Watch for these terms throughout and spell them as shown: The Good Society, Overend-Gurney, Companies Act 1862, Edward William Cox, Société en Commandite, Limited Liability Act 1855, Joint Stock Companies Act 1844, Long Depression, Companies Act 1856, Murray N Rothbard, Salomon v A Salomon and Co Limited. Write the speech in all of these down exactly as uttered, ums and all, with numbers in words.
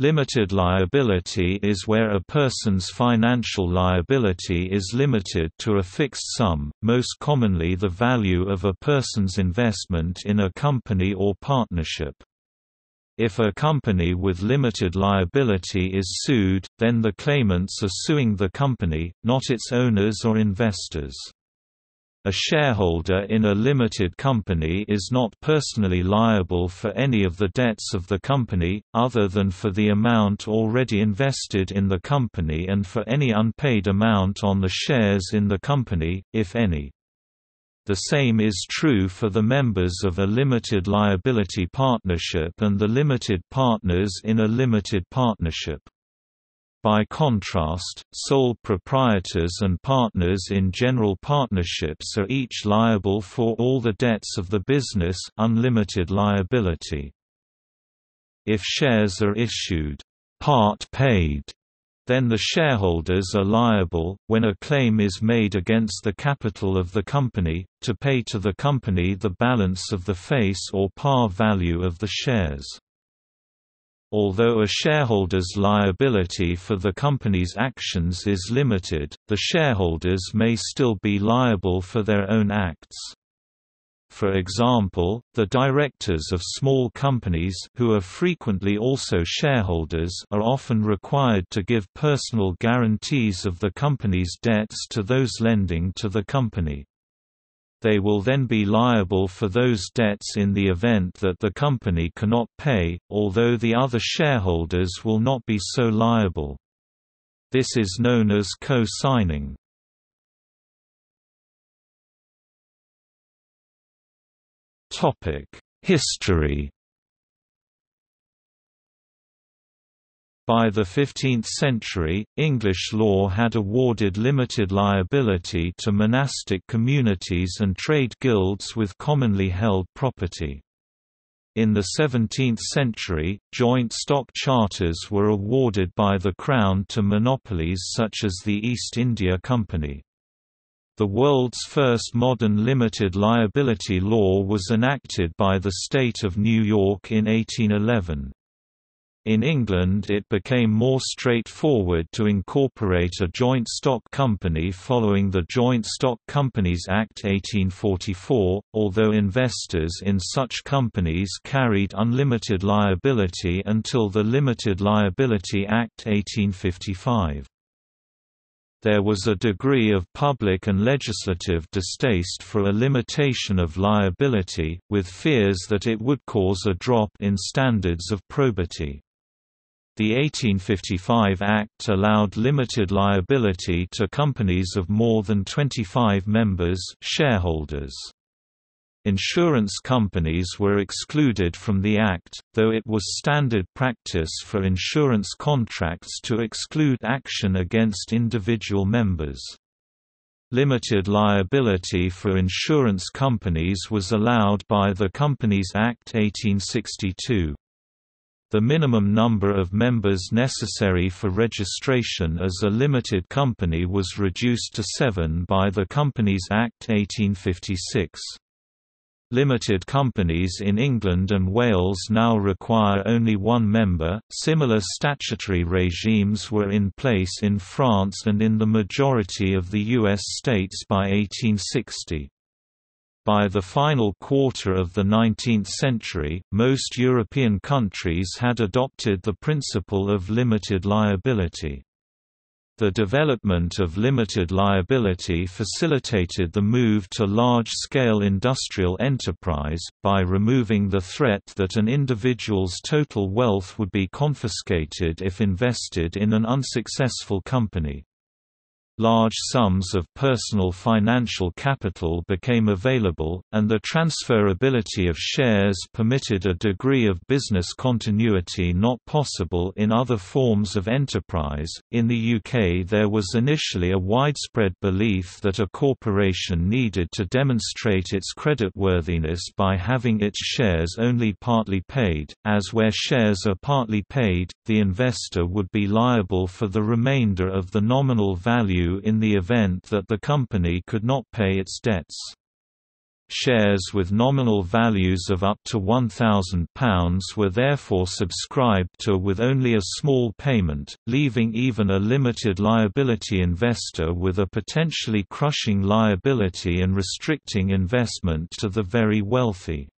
Limited liability is where a person's financial liability is limited to a fixed sum, most commonly the value of a person's investment in a company or partnership. If a company with limited liability is sued, then the claimants are suing the company, not its owners or investors. A shareholder in a limited company is not personally liable for any of the debts of the company, other than for the amount already invested in the company and for any unpaid amount on the shares in the company, if any. The same is true for the members of a limited liability partnership and the limited partners in a limited partnership. By contrast, sole proprietors and partners in general partnerships are each liable for all the debts of the business, unlimited liability. If shares are issued, part paid, then the shareholders are liable, when a claim is made against the capital of the company, to pay to the company the balance of the face or par value of the shares. Although a shareholder's liability for the company's actions is limited, the shareholders may still be liable for their own acts. For example, the directors of small companies, who are frequently also shareholders, are often required to give personal guarantees of the company's debts to those lending to the company. They will then be liable for those debts in the event that the company cannot pay, although the other shareholders will not be so liable. This is known as co-signing. History. By the fifteenth century, English law had awarded limited liability to monastic communities and trade guilds with commonly held property. In the seventeenth century, joint stock charters were awarded by the Crown to monopolies such as the East India Company. The world's first modern limited liability law was enacted by the state of New York in eighteen eleven. In England it became more straightforward to incorporate a joint stock company following the Joint Stock Companies Act eighteen forty-four, although investors in such companies carried unlimited liability until the Limited Liability Act eighteen fifty-five. There was a degree of public and legislative distaste for a limitation of liability, with fears that it would cause a drop in standards of probity. The eighteen fifty-five Act allowed limited liability to companies of more than twenty-five members, shareholders. Insurance companies were excluded from the Act, though it was standard practice for insurance contracts to exclude action against individual members. Limited liability for insurance companies was allowed by the Companies Act eighteen sixty-two. The minimum number of members necessary for registration as a limited company was reduced to seven by the Companies Act eighteen fifty-six. Limited companies in England and Wales now require only one member. Similar statutory regimes were in place in France and in the majority of the U S states by eighteen sixty. By the final quarter of the nineteenth century, most European countries had adopted the principle of limited liability. The development of limited liability facilitated the move to large-scale industrial enterprise, by removing the threat that an individual's total wealth would be confiscated if invested in an unsuccessful company. Large sums of personal financial capital became available, and the transferability of shares permitted a degree of business continuity not possible in other forms of enterprise. In the U K, there was initially a widespread belief that a corporation needed to demonstrate its creditworthiness by having its shares only partly paid, as where shares are partly paid, the investor would be liable for the remainder of the nominal value in the event that the company could not pay its debts. Shares with nominal values of up to one thousand pounds were therefore subscribed to with only a small payment, leaving even a limited liability investor with a potentially crushing liability and restricting investment to the very wealthy.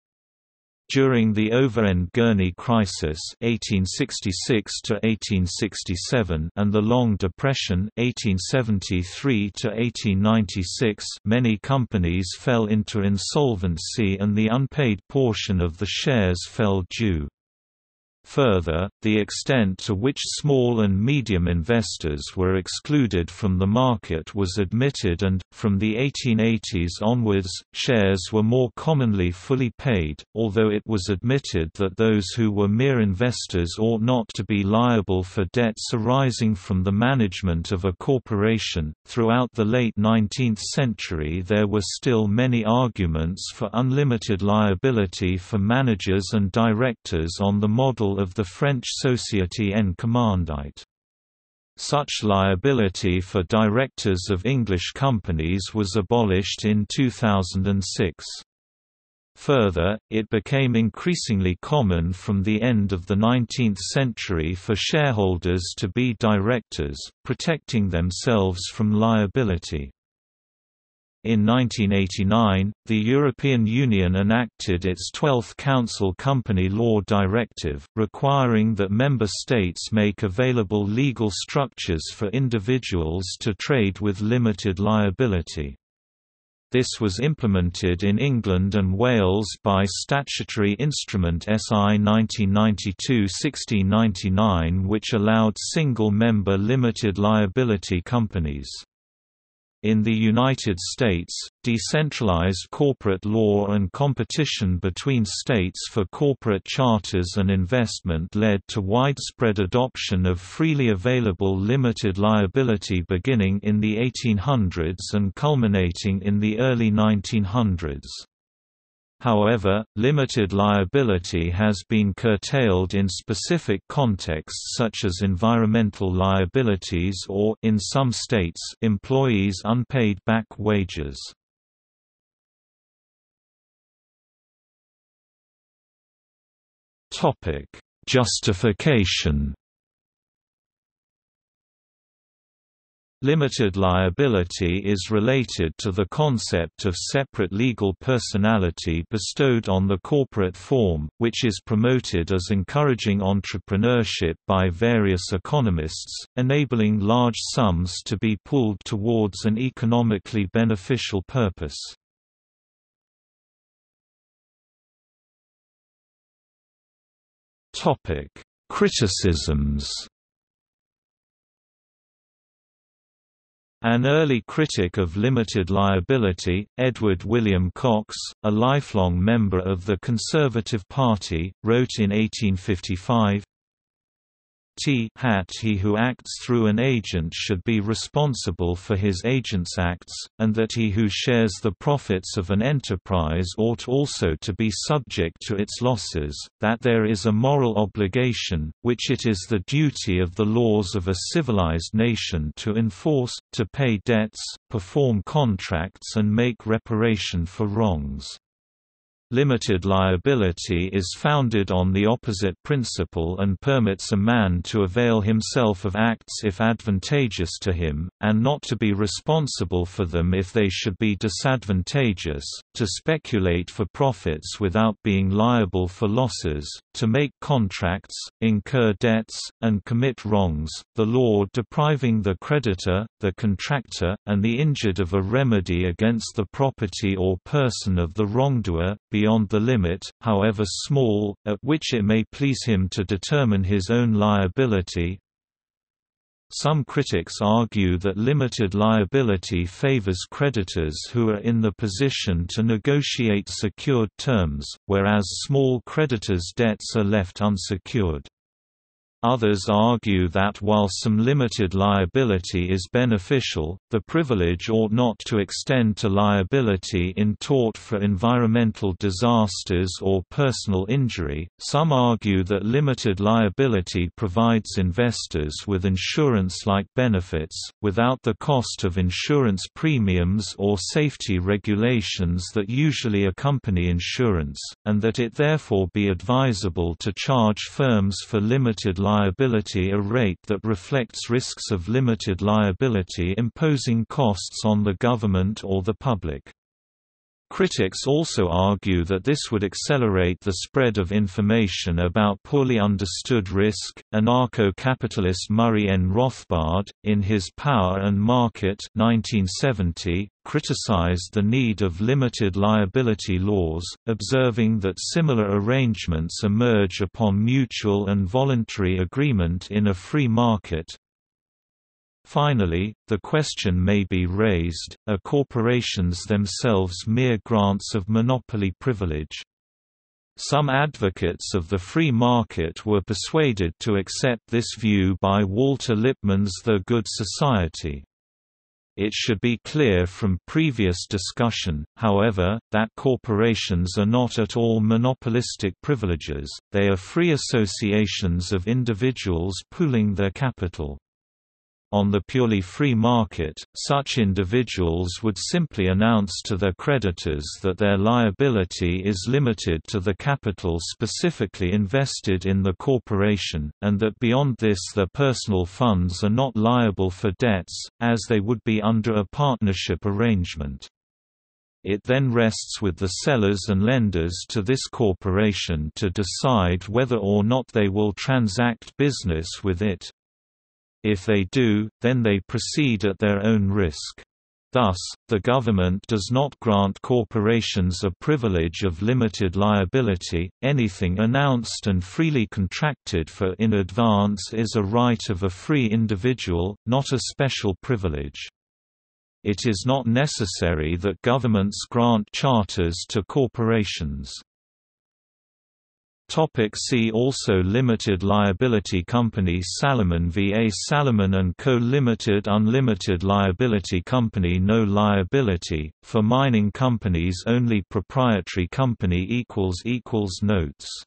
During the Overend-Gurney Crisis (eighteen sixty-six to eighteen sixty-seven) and the Long Depression (eighteen seventy-three to eighteen ninety-six), many companies fell into insolvency and the unpaid portion of the shares fell due. Further, the extent to which small and medium investors were excluded from the market was admitted and, from the eighteen eighties onwards, shares were more commonly fully paid, although it was admitted that those who were mere investors ought not to be liable for debts arising from the management of a corporation. Throughout the late nineteenth century, there were still many arguments for unlimited liability for managers and directors on the model of the French Société en Commandite. Such liability for directors of English companies was abolished in two thousand six. Further, it became increasingly common from the end of the nineteenth century for shareholders to be directors, protecting themselves from liability. In nineteen eighty-nine, the European Union enacted its twelfth Council Company Law Directive, requiring that member states make available legal structures for individuals to trade with limited liability. This was implemented in England and Wales by statutory instrument S I nineteen ninety-two dash sixteen ninety-nine, which allowed single-member limited liability companies. In the United States, decentralized corporate law and competition between states for corporate charters and investment led to widespread adoption of freely available limited liability beginning in the eighteen hundreds and culminating in the early nineteen hundreds. However, limited liability has been curtailed in specific contexts such as environmental liabilities or, in some states, employees' unpaid back wages. Topic: Justification. Limited liability is related to the concept of separate legal personality bestowed on the corporate form, which is promoted as encouraging entrepreneurship by various economists, enabling large sums to be pooled towards an economically beneficial purpose. Topic: Criticisms. An early critic of limited liability, Edward William Cox, a lifelong member of the Conservative Party, wrote in eighteen fifty-five, T hat he who acts through an agent should be responsible for his agent's acts, and that he who shares the profits of an enterprise ought also to be subject to its losses, that there is a moral obligation, which it is the duty of the laws of a civilized nation to enforce, to pay debts, perform contracts and make reparation for wrongs. Limited liability is founded on the opposite principle and permits a man to avail himself of acts if advantageous to him, and not to be responsible for them if they should be disadvantageous, to speculate for profits without being liable for losses, to make contracts, incur debts, and commit wrongs, the law depriving the creditor, the contractor, and the injured of a remedy against the property or person of the wrongdoer, beyond the limit, however small, at which it may please him to determine his own liability. Some critics argue that limited liability favors creditors who are in the position to negotiate secured terms, whereas small creditors' debts are left unsecured. Others argue that while some limited liability is beneficial, the privilege ought not to extend to liability in tort for environmental disasters or personal injury. Some argue that limited liability provides investors with insurance-like benefits, without the cost of insurance premiums or safety regulations that usually accompany insurance, and that it therefore be advisable to charge firms for limited liability. Liability a rate that reflects risks of limited liability imposing costs on the government or the public. Critics also argue that this would accelerate the spread of information about poorly understood risk. Anarcho-capitalist Murray N Rothbard, in his Power and Market nineteen seventy, criticized the need of limited liability laws, observing that similar arrangements emerge upon mutual and voluntary agreement in a free market. Finally, the question may be raised, are corporations themselves mere grants of monopoly privilege? Some advocates of the free market were persuaded to accept this view by Walter Lippmann's The Good Society. It should be clear from previous discussion, however, that corporations are not at all monopolistic privileges, they are free associations of individuals pooling their capital. On the purely free market, such individuals would simply announce to their creditors that their liability is limited to the capital specifically invested in the corporation, and that beyond this their personal funds are not liable for debts, as they would be under a partnership arrangement. It then rests with the sellers and lenders to this corporation to decide whether or not they will transact business with it. If they do, then they proceed at their own risk. Thus, the government does not grant corporations a privilege of limited liability. Anything announced and freely contracted for in advance is a right of a free individual, not a special privilege. It is not necessary that governments grant charters to corporations. See also Limited liability company Salomon v A Salomon and Co Limited, Unlimited liability company, No liability for mining companies only, Proprietary company equals equals notes.